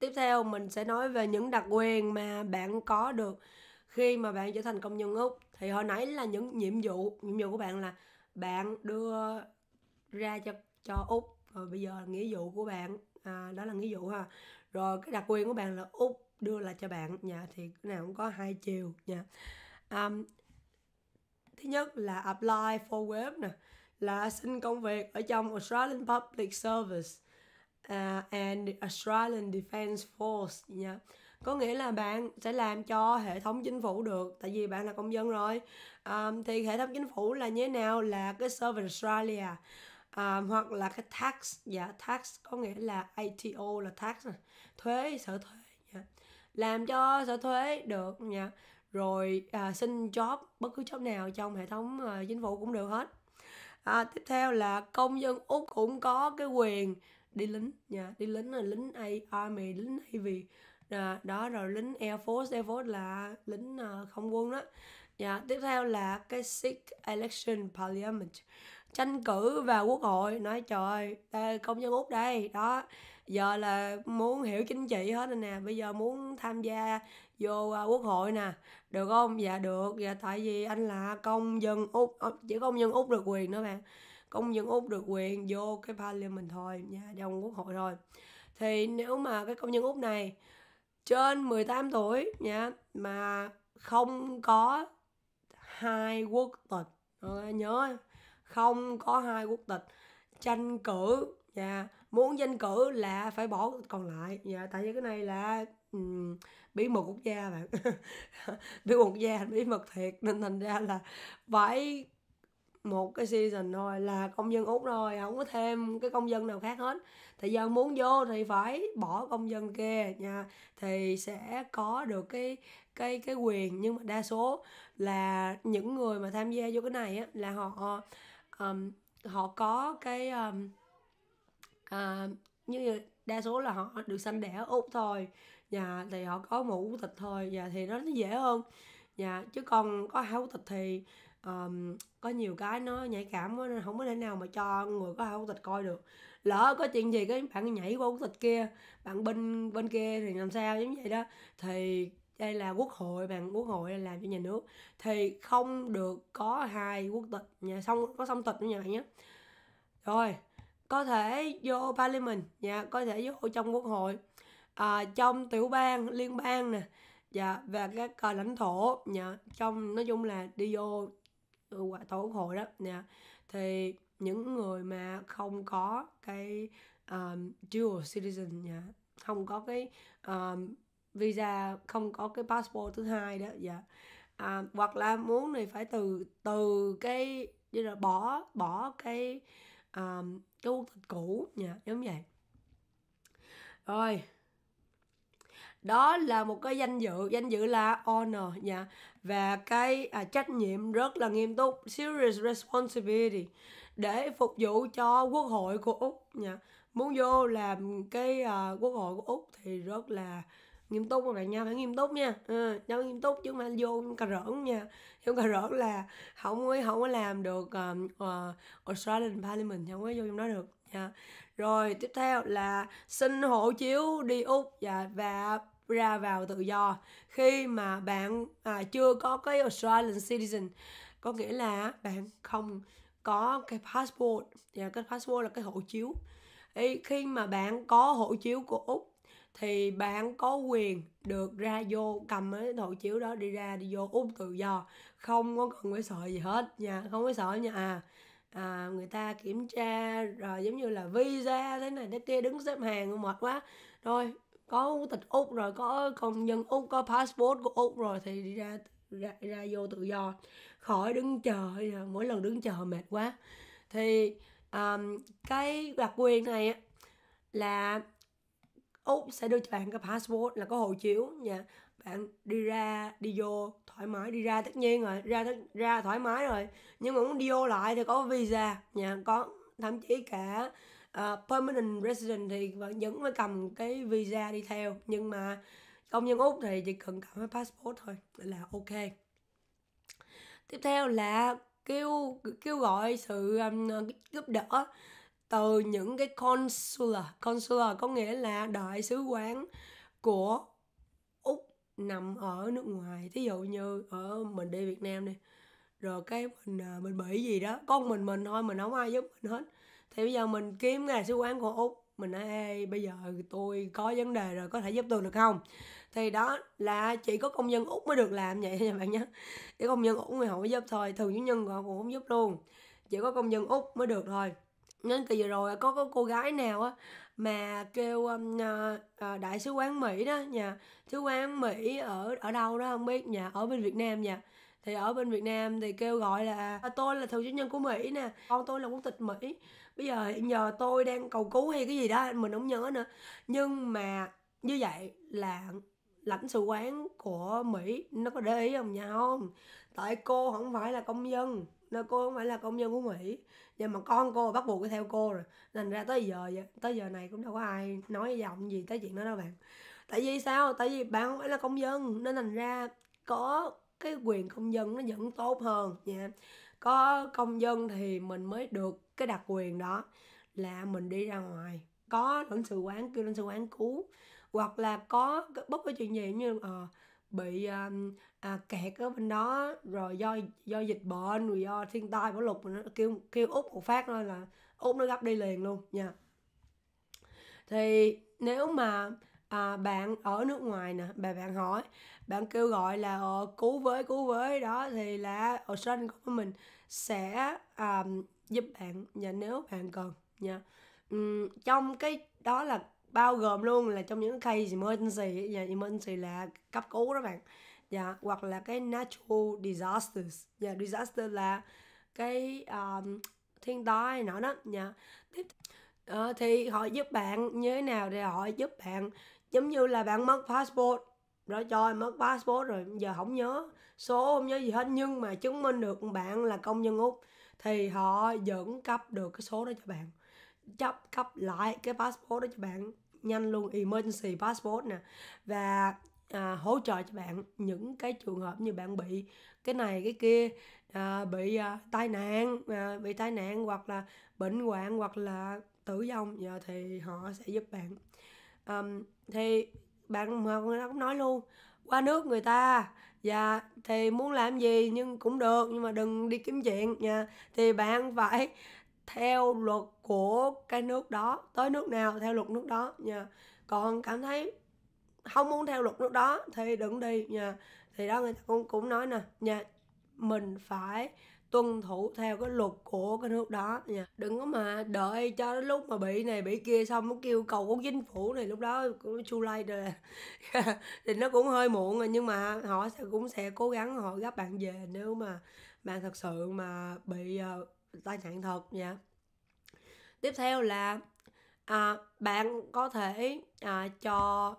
Tiếp theo mình sẽ nói về những đặc quyền mà bạn có được khi mà bạn trở thành công dân Úc. Thì hồi nãy là những nhiệm vụ của bạn là bạn đưa ra cho Úc. Rồi bây giờ là nghĩa vụ của bạn, đó là nghĩa vụ ha. Rồi cái đặc quyền của bạn là Úc đưa lại cho bạn nha, thì cái nào cũng có hai chiều nha. Thứ nhất là apply for work nè, là xin công việc ở trong Australian Public Service and Australian Defence Force nha. Có nghĩa là bạn sẽ làm cho hệ thống chính phủ được, tại vì bạn là công dân rồi. Thì hệ thống chính phủ là như thế nào? Là cái Service Australia, hoặc là cái tax. Dạ, tax có nghĩa là ATO là tax nè, thuế, sở thuế nha. Làm cho sở thuế được nha. Rồi xin job, bất cứ job nào trong hệ thống chính phủ cũng được hết. Tiếp theo là công dân Úc cũng có cái quyền đi lính nha. Đi lính là lính Army, lính Navy đó, rồi lính Air Force, Air Force là lính không quân đó. Tiếp theo là cái seek election parliament, tranh cử vào quốc hội. Nói trời ơi, đây, công dân Úc đây đó, giờ là muốn hiểu chính trị hết rồi nè, bây giờ muốn tham gia vô quốc hội nè, được không? Dạ được, dạ, tại vì anh là công dân Úc, chỉ công dân Úc được quyền đó bạn. Công dân Úc được quyền vô cái parliament thôi nha, trong quốc hội thôi. Thì nếu mà cái công dân Úc này trên 18 tuổi nha, mà không có hai quốc tịch, nhớ không có hai quốc tịch, tranh cử nha. Muốn tranh cử là phải bỏ còn lại nha, tại vì cái này là bí mật quốc gia bạn. Bí mật quốc gia, bí mật thiệt, nên thành ra là phải một cái season thôi là công dân Úc rồi, không có thêm cái công dân nào khác hết. Thì giờ muốn vô thì phải bỏ công dân kia nha, thì sẽ có được cái quyền. Nhưng mà đa số là những người mà tham gia vô cái này á, là họ có cái như đa số là họ được sanh đẻ ở Úc thôi và thì họ có một quốc tịch thôi, và thì nó dễ hơn. Và chứ còn có hai quốc tịch thì có nhiều cái nó nhạy cảm quá, nên không có thể nào mà cho người có hai quốc tịch coi được. Lỡ có chuyện gì cái bạn nhảy qua quốc tịch kia, bạn bên kia thì làm sao, giống vậy đó. Thì đây là quốc hội, bạn quốc hội làm cho nhà nước thì không được có hai quốc tịch nhà, xong có song tịch nữa nha bạn nhé. Rồi có thể vô parliament nha, có thể vô trong quốc hội, trong tiểu bang, liên bang nè, và các lãnh thổ nha. Trong nói chung là đi vô tổ quốc hội đó nha. Thì những người mà không có cái dual citizen nha, không có cái visa, không có cái passport thứ hai đó dạ. Hoặc là muốn thì phải từ cái như là bỏ cái quốc tịch cũ nha, giống vậy. Rồi đó là một cái danh dự là honor nha, và cái trách nhiệm rất là nghiêm túc, serious responsibility, để phục vụ cho quốc hội của Úc nha. Muốn vô làm cái quốc hội của Úc thì rất là nghiêm túc các bạn nha, phải nghiêm túc nha, phải nghiêm túc chứ mà vô cà rỡn nha. Vô cà rỡn là không có làm được Australian Parliament, không có vô trong đó được nha. Rồi tiếp theo là xin hộ chiếu đi Úc và ra vào tự do khi mà bạn chưa có cái Australian Citizen, có nghĩa là bạn không có cái passport. Cái passport là cái hộ chiếu. Khi mà bạn có hộ chiếu của Úc thì bạn có quyền được ra vô, cầm cái hộ chiếu đó đi ra đi vô Úc tự do, không có cần phải sợ gì hết nha, không có sợ nha. Người ta kiểm tra rồi giống như là visa thế này thế kia, đứng xếp hàng mệt quá. Rồi có quốc tịch Úc rồi, có công dân Úc, có passport của Úc rồi thì đi ra vô tự do, khỏi đứng chờ, mỗi lần đứng chờ mệt quá. Thì cái đặc quyền này là Úc sẽ đưa cho bạn cái passport, là có hộ chiếu nha. Bạn đi ra đi vô thoải mái, đi ra tất nhiên rồi, ra thoải mái rồi, nhưng mà muốn đi vô lại thì có visa nha, có thậm chí cả permanent resident thì vẫn phải cầm cái visa đi theo. Nhưng mà công dân Úc thì chỉ cần cầm cái passport thôi là ok. Tiếp theo là kêu gọi sự giúp đỡ. từ những cái consular. Consular có nghĩa là đại sứ quán của Úc nằm ở nước ngoài. Thí dụ như ở mình đi Việt Nam đi, rồi cái mình bị gì đó, con mình thôi, mình không ai giúp mình hết. Thì bây giờ mình kiếm cái đại sứ quán của Úc, mình nói ê, bây giờ tôi có vấn đề rồi, có thể giúp tôi được không? Thì đó là chỉ có công dân Úc mới được làm vậy nha bạn nhé. Chỉ công dân Úc người họ mới giúp thôi, thường chủ nhân họ cũng không giúp luôn. Chỉ có công dân Úc mới được thôi. Nên từ vừa rồi có cô gái nào á mà kêu đại sứ quán Mỹ đó nha, sứ quán Mỹ ở đâu đó không biết nha, ở bên Việt Nam nha. Thì ở bên Việt Nam thì kêu gọi là tôi là thường trú nhân của Mỹ nè, con tôi là quốc tịch Mỹ, bây giờ hiện giờ tôi đang cầu cứu hay cái gì đó mình không nhớ nữa. Nhưng mà như vậy là lãnh sự quán của Mỹ nó có để ý không nha? Không, tại cô không phải là công dân, nên cô không phải là công dân của Mỹ, và mà con cô bắt buộc phải theo cô rồi. Nên ra tới giờ này cũng đâu có ai nói giọng gì tới chuyện đó đâu bạn. Tại vì sao? Tại vì bạn không phải là công dân, nên thành ra có cái quyền công dân nó vẫn tốt hơn nha. Có công dân thì mình mới được cái đặc quyền đó là mình đi ra ngoài, có lãnh sự quán kêu lãnh sự quán cứu, hoặc là có bất cứ chuyện gì như bị kẹt ở bên đó, rồi do dịch bệnh, rồi do thiên tai bão lụt, nó kêu Úc một phát thôi là Úc nó gấp đi liền luôn nha. Thì nếu mà bạn ở nước ngoài nè, bạn hỏi, bạn kêu gọi là cứu với đó, thì là Australian của mình sẽ giúp bạn và nếu bạn cần nha. Trong cái đó là bao gồm luôn là trong những case emergency, và emergency là cấp cứu đó bạn. Dạ, hoặc là cái natural disasters. Dạ, disaster là cái thiên tai nọ đó nha. Tiếp thì họ giúp bạn như thế nào? Thì họ giúp bạn giống như là bạn mất passport rồi, trời, mất passport rồi, giờ không nhớ số, không nhớ gì hết, nhưng mà chứng minh được bạn là công dân Úc thì họ vẫn cấp được cái số đó cho bạn, cấp lại cái passport đó cho bạn nhanh luôn, emergency passport nè. Và hỗ trợ cho bạn những cái trường hợp như bạn bị cái này cái kia, bị tai nạn hoặc là bệnh hoạn hoặc là tử vong, giờ thì họ sẽ giúp bạn. Thì bạn nó cũng nói luôn, qua nước người ta và thì muốn làm gì nhưng cũng được, nhưng mà đừng đi kiếm chuyện nha. Thì bạn phải theo luật của cái nước đó, tới nước nào theo luật nước đó nha. Còn cảm thấy không muốn theo luật nước đó thì đừng đi nha. Thì đó, người ta cũng nói nè nha, mình phải tuân thủ theo cái luật của cái nước đó nha. Đừng có mà đợi cho đến lúc mà bị này bị kia xong nó kêu cầu của chính phủ này, lúc đó cũng chu lay rồi thì nó cũng hơi muộn rồi. Nhưng mà họ cũng sẽ cố gắng họ gấp bạn về nếu mà bạn thật sự mà bị tai nạn thật nha. Tiếp theo là bạn có thể cho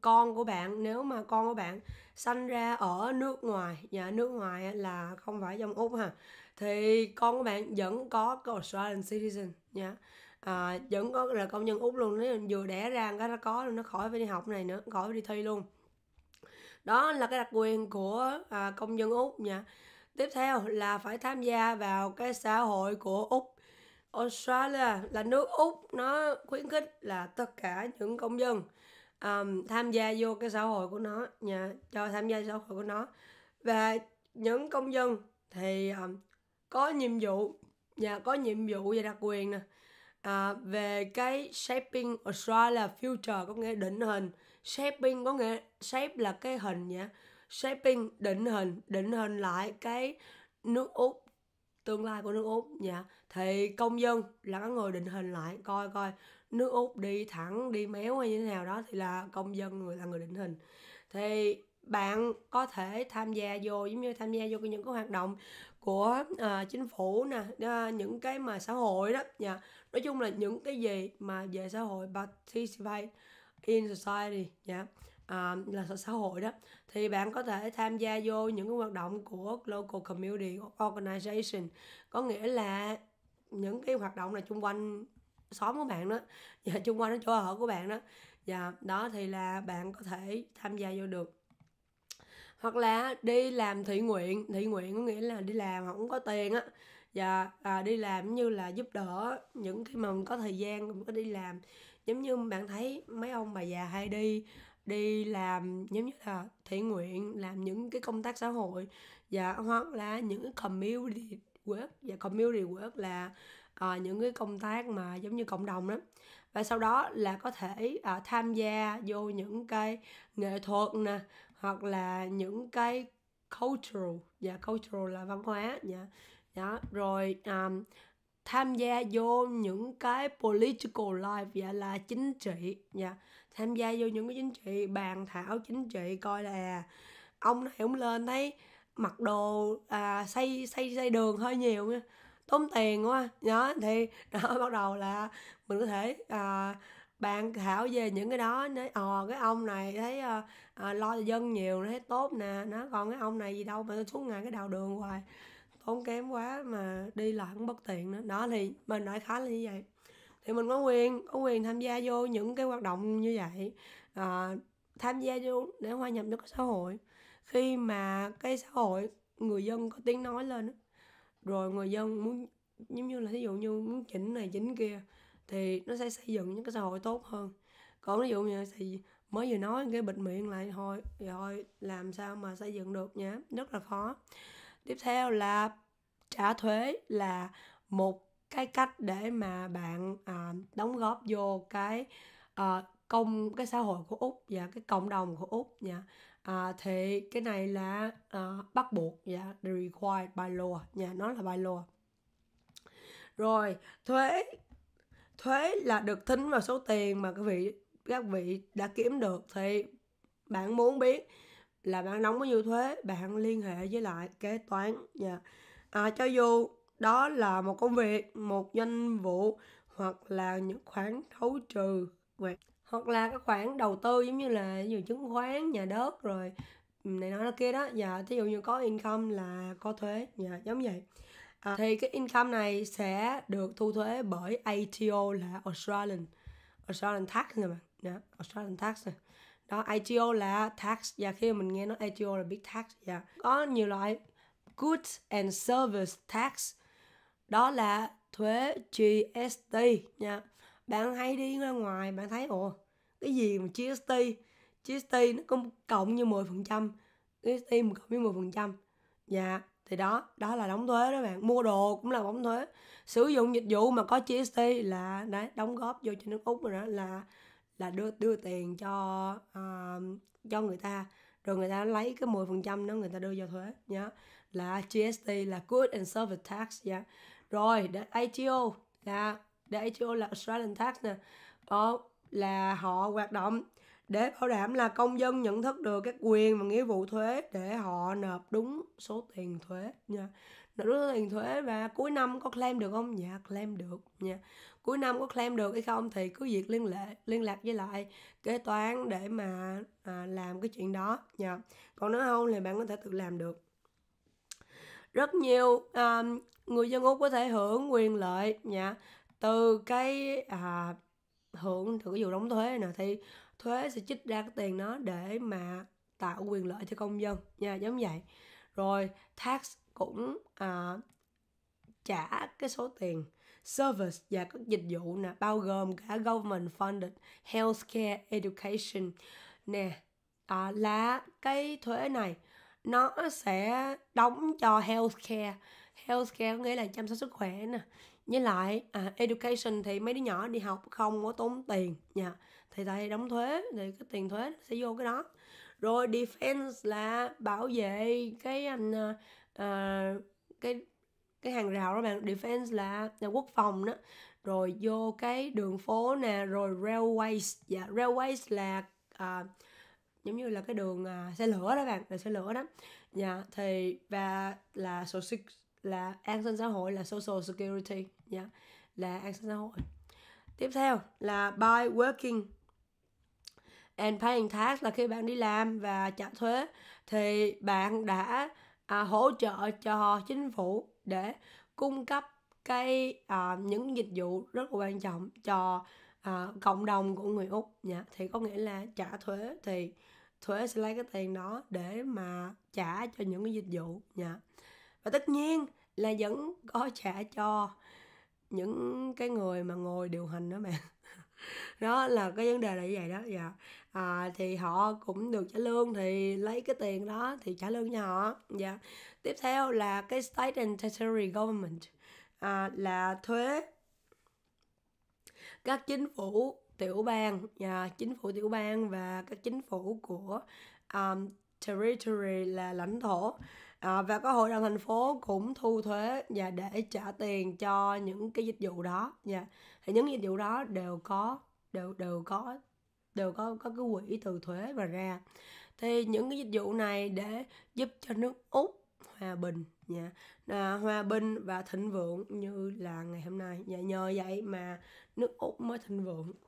con của bạn, nếu mà con của bạn sanh ra ở nước ngoài, nhà nước ngoài là không phải trong Úc ha, thì con của bạn vẫn có cái Australian citizen nha. Vẫn có là công dân Úc luôn, nếu vừa đẻ ra cái nó có luôn, nó khỏi phải đi học này nữa, khỏi phải đi thi luôn. Đó là cái đặc quyền của công dân Úc nha. Tiếp theo là phải tham gia vào cái xã hội của Úc. Australia là nước Úc, nó khuyến khích là tất cả những công dân tham gia vô cái xã hội của nó nha, cho tham gia xã hội của nó. Và những công dân thì có nhiệm vụ và về đặc quyền nè, về cái shaping Australia future, có nghĩa định hình. Shaping có nghĩa shape là cái hình nha, shaping định hình lại cái nước Úc, tương lai của nước Úc nha. Thì công dân là cái người định hình lại coi nước Úc đi thẳng đi méo hay như thế nào đó, thì là công dân là người định hình. Thì bạn có thể tham gia vô, giống như tham gia vô những cái hoạt động của chính phủ nè, những cái mà xã hội đó nha. Nói chung là những cái gì mà về xã hội, participate in society nha, là xã hội đó, thì bạn có thể tham gia vô những cái hoạt động của local community organization, có nghĩa là những cái hoạt động là chung quanh xóm của bạn đó, và chung quanh chỗ ở của bạn đó, và đó thì là bạn có thể tham gia vô được. Hoặc là đi làm thị nguyện. Thị nguyện có nghĩa là đi làm không có tiền á, và đi làm như là giúp đỡ những khi mà mình có thời gian mình có đi làm. Giống như bạn thấy mấy ông bà già hay đi làm giống như là thiện nguyện, làm những cái công tác xã hội, và hoặc là những cái community work, và community work là những cái công tác mà giống như cộng đồng đó. Và sau đó là có thể tham gia vô những cái nghệ thuật nè, hoặc là những cái cultural, và cultural là văn hóa nha. Đó, rồi tham gia vô những cái political life, dạ là chính trị nha. Tham gia vô những cái chính trị, bàn thảo chính trị, coi là ông này ông lên thấy mặc đồ xây đường hơi nhiều nha, tốn tiền quá đó, thì đó bắt đầu là mình có thể bàn thảo về những cái đó. Nói cái ông này thấy lo cho dân nhiều thấy tốt nè, nó còn cái ông này gì đâu mà suốt ngày cái đào đường hoài tốn kém quá, mà đi lại cũng bất tiện nữa đó. Thì mình đại khái là như vậy, thì mình có quyền tham gia vô những cái hoạt động như vậy, tham gia vô để hòa nhập với cái xã hội. Khi mà cái xã hội người dân có tiếng nói lên đó, rồi người dân muốn giống như là ví dụ như muốn chỉnh này chỉnh kia, thì nó sẽ xây dựng những cái xã hội tốt hơn. Còn ví dụ như thì mới vừa nói cái bịt miệng lại thôi, rồi làm sao mà xây dựng được nhá, rất là khó. Tiếp theo là trả thuế, là một cái cách để mà bạn đóng góp vô cái cái xã hội của Úc và cái cộng đồng của Úc nha. Thì cái này là bắt buộc, required by law nha, nó là by law. Rồi thuế là được tính vào số tiền mà các vị đã kiếm được. Thì bạn muốn biết là bạn đóng bao nhiêu thuế, bạn liên hệ với lại kế toán nha. Cho dù đó là một công việc, một doanh vụ, hoặc là những khoản thấu trừ, hoặc là các khoản đầu tư giống như là nhiều chứng khoán, nhà đất rồi này nói kia đó. Dạ, thí dụ như có income là có thuế, dạ, giống vậy. Thì cái income này sẽ được thu thuế bởi ATO là Australian Tax nè bạn. Dạ, Australian Tax nè. Đó, ATO là tax. Dạ, khi mình nghe nói ATO là big tax. Dạ. Có nhiều loại Goods and Service Tax. Đó là thuế GST nha. Bạn hay đi ra ngoài, bạn thấy cái gì mà GST nó cũng cộng như 10%, GST mà cộng như 10%. Dạ, thì đó là đóng thuế đó bạn. Mua đồ cũng là đóng thuế. Sử dụng dịch vụ mà có GST là đấy, đóng góp vô cho nước Úc rồi đó, là đưa tiền cho người ta, rồi người ta lấy cái 10% đó người ta đưa vào thuế nhá. Là GST là Goods and Service Tax nha. Rồi, để ATO là Australian Tax nè. Là họ hoạt động để bảo đảm là công dân nhận thức được các quyền và nghĩa vụ thuế để họ nộp đúng số tiền thuế nha. Nộp đúng số tiền thuế, và cuối năm có claim được không? Dạ, claim được nha. Cuối năm có claim được hay không thì cứ việc liên lạc với lại kế toán để mà làm cái chuyện đó nha. Còn nếu không thì bạn có thể tự làm được. Rất nhiều người dân Úc có thể hưởng quyền lợi nha, từ cái hưởng từ cái vụ đóng thuế nè. Thì thuế sẽ trích ra cái tiền đó để mà tạo quyền lợi cho công dân nha, giống vậy. Rồi tax cũng trả cái số tiền service và các dịch vụ nè, bao gồm cả government funded healthcare, education nè. Là cái thuế này nó sẽ đóng cho healthcare có nghĩa là chăm sóc sức khỏe nè, với lại education thì mấy đứa nhỏ đi học không có tốn tiền nha, thì tại đóng thuế thì cái tiền thuế sẽ vô cái đó. Rồi defense là bảo vệ cái hàng rào đó bạn, defense là quốc phòng đó. Rồi vô cái đường phố nè, rồi railways, dạ, railways là giống như là cái đường xe lửa đó bạn, là xe lửa đó. Dạ, thì và là là an sinh xã hội là social security nha, là an sinh xã hội. Tiếp theo là by working and paying tax, là khi bạn đi làm và trả thuế thì bạn đã hỗ trợ cho chính phủ để cung cấp cái những dịch vụ rất là quan trọng cho cộng đồng của người Úc nha. Thì có nghĩa là trả thuế thì thuế sẽ lấy cái tiền đó để mà trả cho những cái dịch vụ nha. Và tất nhiên là vẫn có trả cho những cái người mà ngồi điều hành đó mẹ. Đó là cái vấn đề là như vậy đó. Dạ. Thì họ cũng được trả lương, thì lấy cái tiền đó thì trả lương cho họ. Dạ. Tiếp theo là cái State and Territory Government, là thuế các chính phủ tiểu bang, chính phủ tiểu bang và các chính phủ của territory là lãnh thổ. Và các hội đồng thành phố cũng thu thuế và để trả tiền cho những cái dịch vụ đó. Thì những dịch vụ đó đều có cái quỹ từ thuế mà ra. Thì những cái dịch vụ này để giúp cho nước Úc hòa bình, hòa bình và thịnh vượng như là ngày hôm nay. Nhờ vậy mà nước Úc mới thịnh vượng.